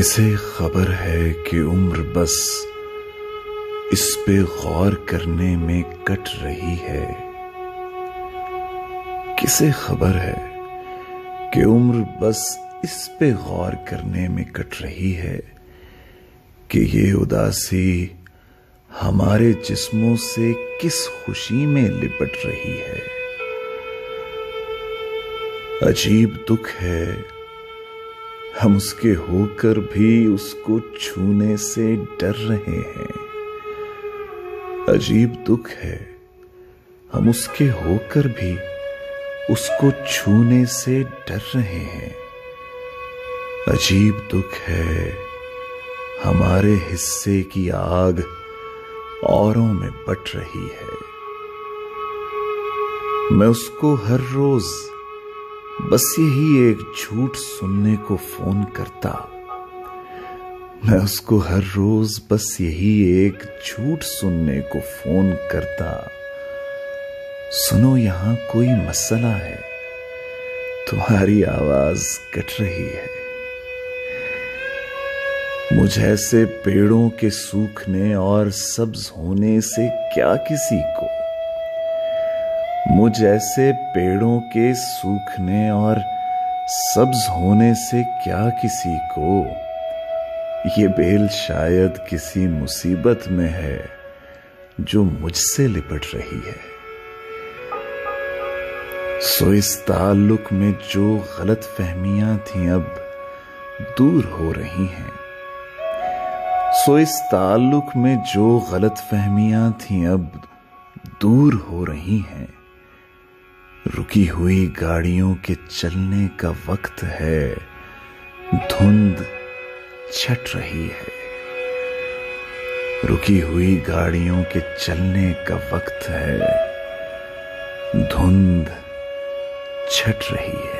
किसे खबर है कि उम्र बस इस पे गौर करने में कट रही है। किसे खबर है कि उम्र बस इस पे गौर करने में कट रही है कि ये उदासी हमारे जिस्मों से किस खुशी में लिपट रही है। अजीब दुख है हम उसके होकर भी उसको छूने से डर रहे हैं। अजीब दुख है हम उसके होकर भी उसको छूने से डर रहे हैं। अजीब दुख है हमारे हिस्से की आग औरों में बट रही है। मैं उसको हर रोज बस यही एक झूठ सुनने को फोन करता। मैं उसको हर रोज बस यही एक झूठ सुनने को फोन करता। सुनो यहां कोई मसला है, तुम्हारी आवाज कट रही है। मुझे से पेड़ों के सूखने और सब्ज होने से क्या किसी को, मुझ ऐसे पेड़ों के सूखने और सब्ज होने से क्या किसी को। ये बेल शायद किसी मुसीबत में है जो मुझसे लिपट रही है। सो इस ताल्लुक में जो गलत फहमियां थीं अब दूर हो रही हैं। सो इस ताल्लुक में जो गलत फहमियां थीं अब दूर हो रही हैं। रुकी हुई गाड़ियों के चलने का वक्त है, धुंध छट रही है। रुकी हुई गाड़ियों के चलने का वक्त है, धुंध छट रही है।